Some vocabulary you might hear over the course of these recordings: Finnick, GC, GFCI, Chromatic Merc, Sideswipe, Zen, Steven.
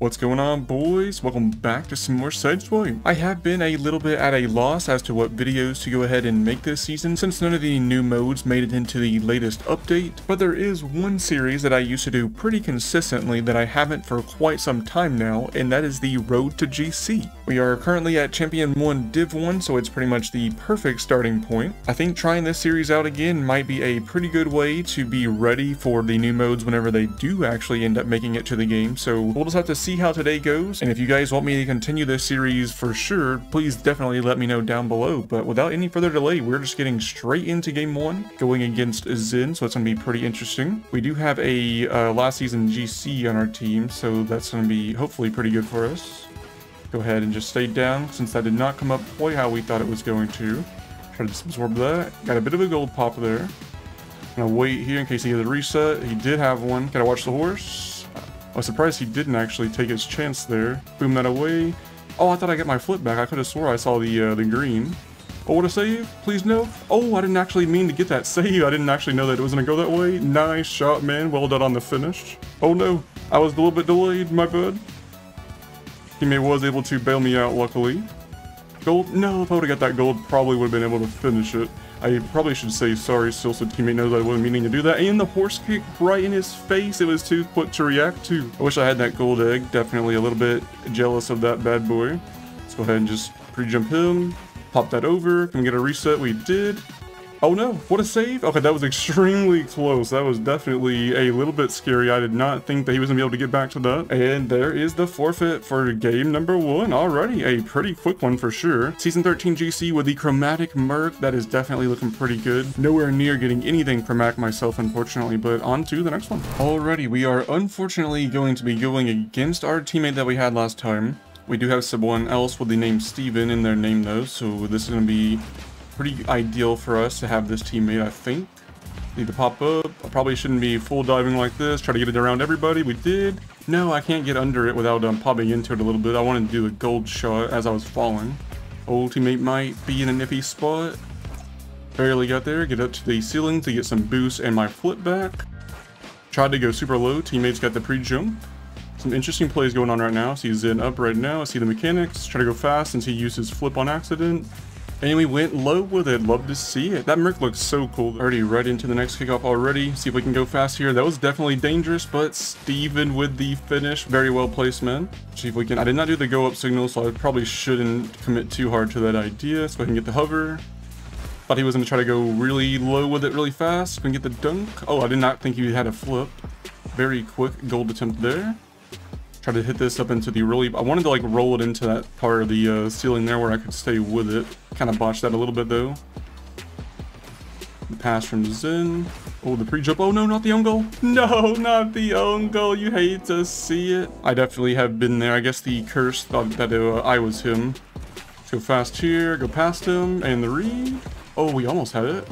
What's going on, boys? Welcome back to some more Sideswipe. I have been a little bit at a loss as to what videos to go ahead and make this season, since none of the new modes made it into the latest update, but there is one series that I used to do pretty consistently that I haven't for quite some time now, and that is the Road to GC. We are currently at Champion 1 Div 1, so it's pretty much the perfect starting point. I think trying this series out again might be a pretty good way to be ready for the new modes whenever they do actually end up making it to the game, so we'll just have to see how today goes. And if you guys want me to continue this series for sure, please definitely let me know down below. But without any further delay, we're just getting straight into game one, going against Zen, so it's gonna be pretty interesting. We do have a last season GC on our team, so that's gonna be hopefully pretty good for us. Go ahead and just stay down, since that did not come up quite how we thought it was going to. Try to absorb that. Got a bit of a gold pop there. Gonna wait here in case he has a reset. He did have one. Gotta watch the horse. I was surprised he didn't actually take his chance there. Boom that away. Oh, I thought I got my flip back. I could have swore I saw the green. Oh, what a save. Please no. Oh, I didn't actually mean to get that save. I didn't actually know that it was going to go that way. Nice shot, man. Well done on the finish. Oh no, I was a little bit delayed. My bad. Teammate was able to bail me out, luckily. Gold? No, if I would have got that gold, probably would have been able to finish it. I probably should say sorry still, so teammate knows I wasn't meaning to do that. And the horse kick right in his face. It was too quick to react to. I wish I had that gold egg. Definitely a little bit jealous of that bad boy. Let's go ahead and just pre-jump him. Pop that over. Can we get a reset? We did. Oh no, what a save. Okay, that was extremely close. That was definitely a little bit scary. I did not think that he was gonna be able to get back to that. And there is the forfeit for game number one. Alrighty, a pretty quick one for sure. Season 13 GC with the Chromatic Merc. That is definitely looking pretty good. Nowhere near getting anything Chromatic myself, unfortunately, but on to the next one. Alrighty, we are unfortunately going to be going against our teammate that we had last time. We do have someone else with the name Steven in their name though, so this is gonna be pretty ideal for us to have this teammate, I think. Need to pop up. I probably shouldn't be full diving like this. Try to get it around everybody. We did. No, I can't get under it without popping into it a little bit. I wanted to do a gold shot as I was falling. Old teammate might be in a nippy spot. Barely got there. Get up to the ceiling to get some boost and my flip back. Tried to go super low. Teammates got the pre-jump. Some interesting plays going on right now. I see Zen up right now. I see the mechanics. Try to go fast since he used his flip on accident. And we went low with it. Love to see it. That Merc looks so cool. Already right into the next kickoff already. See if we can go fast here. That was definitely dangerous, but Steven with the finish. Very well placed, man. See if we can. I did not do the go up signal, so I probably shouldn't commit too hard to that idea. So I can get the hover. Thought he was going to try to go really low with it really fast. We can get the dunk. Oh, I did not think he had a flip. Very quick gold attempt there. Try to hit this up into the really... I wanted to like roll it into that part of the ceiling there where I could stay with it. Kind of botched that a little bit though. The pass from Zen. Oh, the pre-jump. Oh no, not the own goal. No, not the own goal. You hate to see it. I definitely have been there. I guess the curse thought that I was him. Let's go fast here. Go past him. And the read. Oh, we almost had it.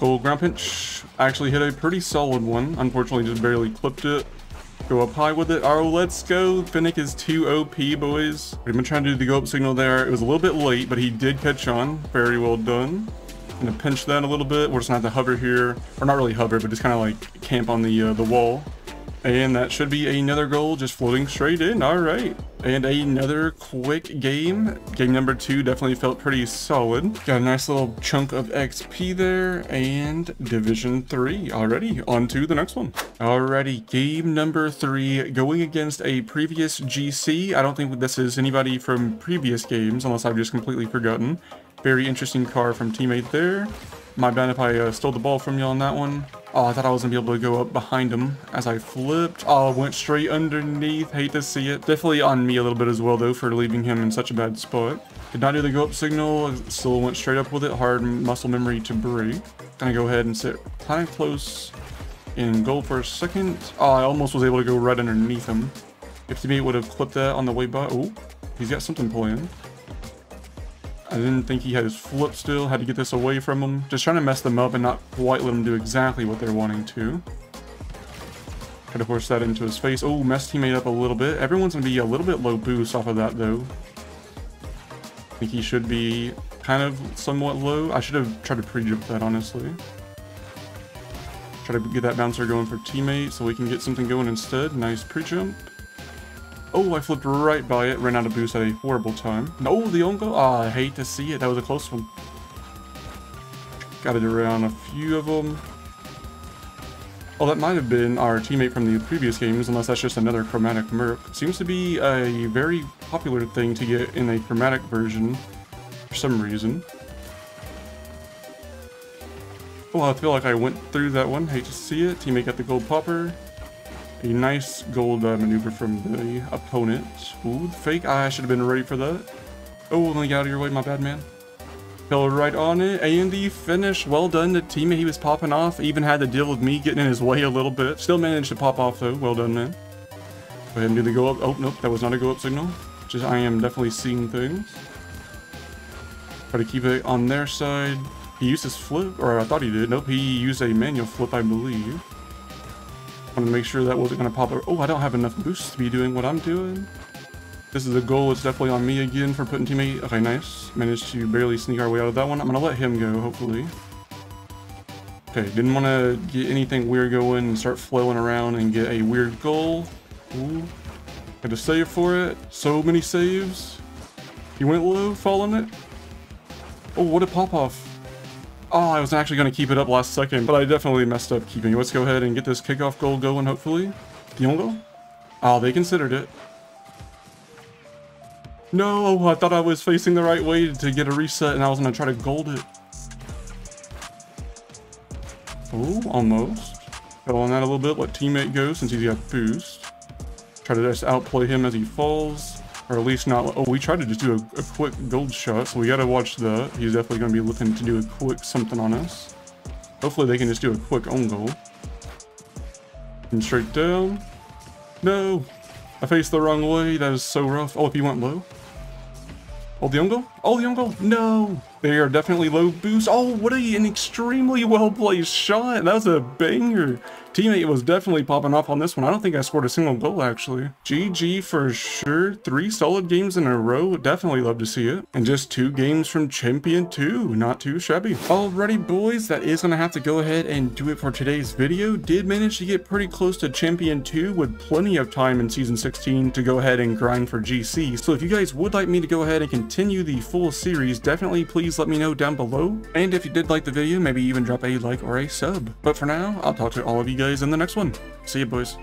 Goal ground pinch. I actually hit a pretty solid one. Unfortunately, just barely clipped it. Go up high with it. Oh, let's go. Finnick is too OP, boys. We've been trying to do the go up signal there. It was a little bit late, but he did catch on. Very well done. Gonna pinch that a little bit. We're just gonna have to hover here. Or not really hover, but just kind of like camp on the wall. And that should be another goal, just floating straight in. All right. And another quick game. Game number two definitely felt pretty solid. Got a nice little chunk of XP there. And Division 3. Alrighty, on to the next one. Alrighty, game number 3. Going against a previous GC. I don't think this is anybody from previous games, unless I've just completely forgotten. Very interesting car from teammate there. My bad if I stole the ball from you on that one. Oh, I thought I was going to be able to go up behind him as I flipped. Oh, went straight underneath. Hate to see it. Definitely on me a little bit as well, though, for leaving him in such a bad spot. Did not do the go-up signal. Still went straight up with it. Hard muscle memory to break. Gonna go ahead and sit kind of close in goal for a second. Oh, I almost was able to go right underneath him. If teammate would have clipped that on the way by. Oh, he's got something planned. I didn't think he had his flip still. Had to get this away from him. Just trying to mess them up and not quite let them do exactly what they're wanting to. Try to force that into his face. Oh, messed teammate up a little bit. Everyone's going to be a little bit low boost off of that, though. I think he should be kind of somewhat low. I should have tried to pre-jump that, honestly. Try to get that bouncer going for teammate so we can get something going instead. Nice pre-jump. Oh, I flipped right by it. Ran out of boost at a horrible time. No, the ongo. Ah, I hate to see it. That was a close one. Got it around a few of them. Oh, that might have been our teammate from the previous games, unless that's just another Chromatic Merc. Seems to be a very popular thing to get in a Chromatic version for some reason. Oh, I feel like I went through that one. Hate to see it. Teammate got the gold popper. A nice gold maneuver from the opponent. Ooh, fake. I should have been ready for that. Oh, let me get out of your way, my bad man. Fell right on it, and the finish. Well done, the teammate. He was popping off. Even had to deal with me getting in his way a little bit. Still managed to pop off, though. Well done, man. Go ahead and do the go up. Oh, nope, that was not a go up signal. Just, I am definitely seeing things. Try to keep it on their side. He used his flip, or I thought he did. Nope, he used a manual flip, I believe. Wanted to make sure that wasn't going to pop up. Oh, I don't have enough boost to be doing what I'm doing. This is the goal. It's definitely on me again for putting teammate. Okay, nice. Managed to barely sneak our way out of that one. I'm going to let him go, hopefully. Okay, didn't want to get anything weird going and start flailing around and get a weird goal. Ooh. Had to save for it. So many saves. He went low, falling it. Oh, what a pop-off. Oh, I was actually going to keep it up last second, but I definitely messed up keeping it. Let's go ahead and get this kickoff goal going, hopefully. The only goal? Oh, they considered it. No, I thought I was facing the right way to get a reset, and I was going to try to gold it. Oh, almost. Fell on that a little bit. Let teammate go since he's got boost. Try to just outplay him as he falls. Or at least not. Oh, we tried to just do a quick gold shot, so we got to watch that. He's definitely going to be looking to do a quick something on us. Hopefully they can just do a quick own goal. And straight down. No. I faced the wrong way. That is so rough. Oh, if he went low. Oh, the own goal? Oh, the own goal? No! They are definitely low boost. Oh, what an extremely well-placed shot. That was a banger. Teammate was definitely popping off on this one. I don't think I scored a single goal, actually. GG for sure. 3 solid games in a row. Definitely love to see it. And just 2 games from Champion 2. Not too shabby. Alrighty, boys. That is going to have to go ahead and do it for today's video. Did manage to get pretty close to Champion 2 with plenty of time in Season 16 to go ahead and grind for GC. So if you guys would like me to go ahead and continue the full series, definitely please let me know down below. And if you did like the video, maybe even drop a like or a sub. But for now, I'll talk to all of you guys in the next one. See you, boys.